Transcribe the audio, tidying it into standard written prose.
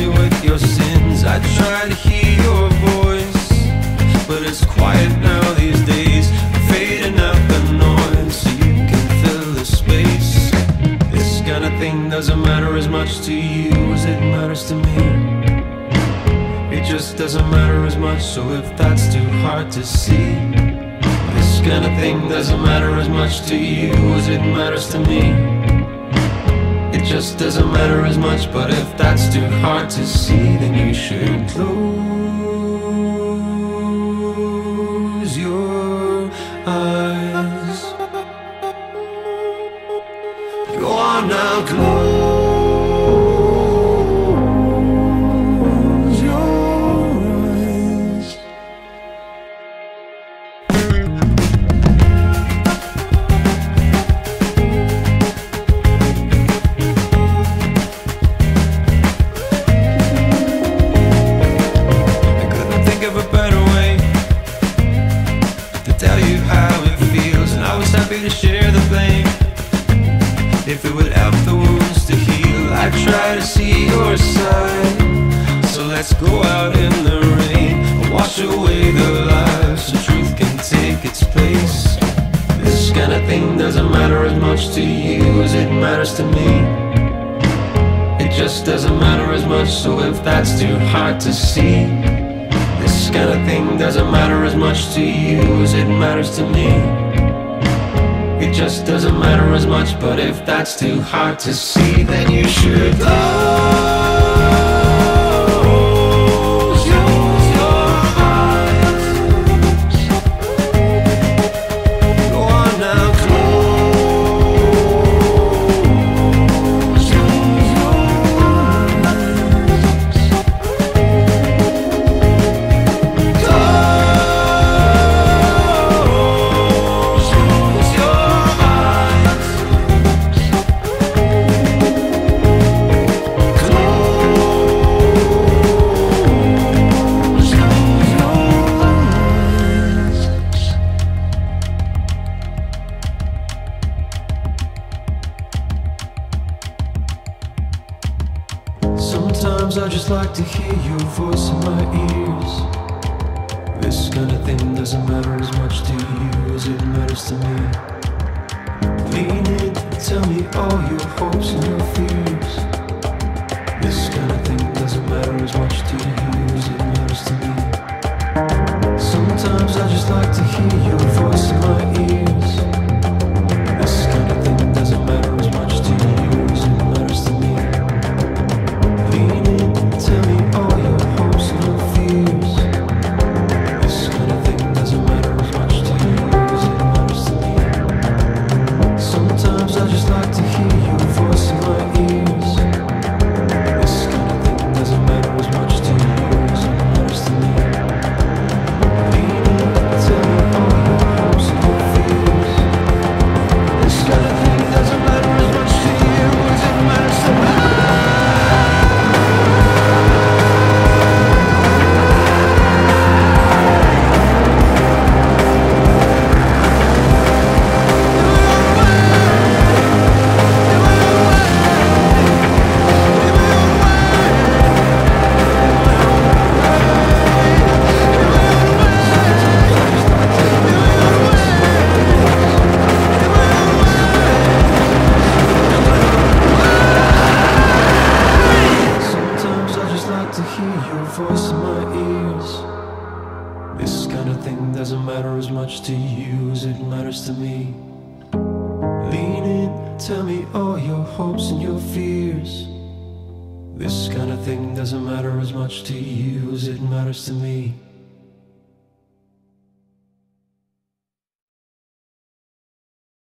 me with your sins. I try to hear your voice, but it's quiet now these days. I'm fading out the noise, so you can fill the space. This kind of thing doesn't matter as much to you as it matters to me. It just doesn't matter as much, so if that's too hard to see. This kind of thing doesn't matter as much to you as it matters to me. It just doesn't matter as much, but if that's too hard to see, then you should close your eyes. Go on now, close your eyes. To share the blame, if it would help the wounds to heal. I try to see your side, so let's go out in the rain and wash away the lies, so truth can take its place. This kind of thing doesn't matter as much to you as it matters to me. It just doesn't matter as much, so if that's too hard to see. This kind of thing doesn't matter as much to you as it matters to me. It just doesn't matter as much, but if that's too hard to see, then you should close your eyes. Go on now, close your eyes. Sometimes I just like to hear your voice in my ears. This kind of thing doesn't matter as much to you as it matters to me. Lean in, tell me all your hopes and your fears. This kind of thing doesn't matter as much to you as it matters to me. Sometimes I just like to hear your voice in my ears. This kind of thing doesn't matter as much to you as it matters to me. Tell me all your hopes and your fears. This kind of thing doesn't matter as much to you as it matters to me. Sometimes I just like to hear your voice in my ears. This kind of thing doesn't matter as much to you as it matters to me. Tell me all your hopes and your fears. This kind of thing doesn't matter as much to you as it matters to me. To you as it matters to me. Lean in, tell me all your hopes and your fears. This kind of thing doesn't matter as much to you as it matters to me.